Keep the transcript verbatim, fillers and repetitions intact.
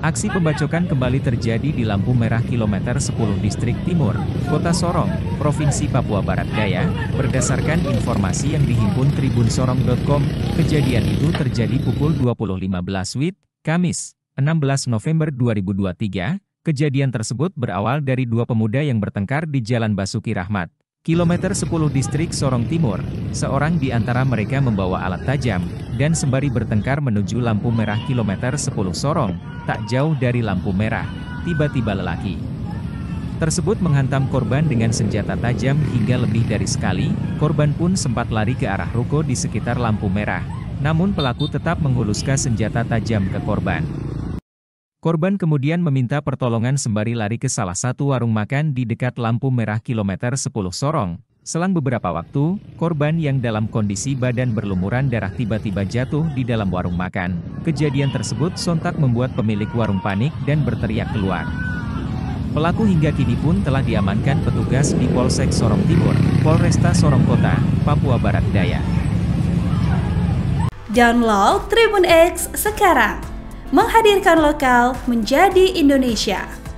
Aksi pembacokan kembali terjadi di lampu merah kilometer sepuluh Distrik Timur, Kota Sorong, Provinsi Papua Barat Daya. Berdasarkan informasi yang dihimpun Tribun Sorong titik com, kejadian itu terjadi pukul dua puluh lima lewat lima belas W I T, Kamis, enam belas November dua ribu dua puluh tiga. Kejadian tersebut berawal dari dua pemuda yang bertengkar di Jalan Basuki Rahmat, kilometer sepuluh Distrik Sorong Timur. Seorang di antara mereka membawa alat tajam, dan sembari bertengkar menuju lampu merah kilometer sepuluh Sorong. Tak jauh dari lampu merah, tiba-tiba lelaki tersebut menghantam korban dengan senjata tajam hingga lebih dari sekali. Korban pun sempat lari ke arah ruko di sekitar lampu merah, namun pelaku tetap menghuluskan senjata tajam ke korban. Korban kemudian meminta pertolongan sembari lari ke salah satu warung makan di dekat lampu merah kilometer sepuluh Sorong. Selang beberapa waktu, korban yang dalam kondisi badan berlumuran darah tiba-tiba jatuh di dalam warung makan. Kejadian tersebut sontak membuat pemilik warung panik dan berteriak keluar. Pelaku hingga kini pun telah diamankan petugas di Polsek Sorong Timur, Polresta Sorong Kota, Papua Barat Daya. Download TribunX sekarang, menghadirkan lokal menjadi Indonesia.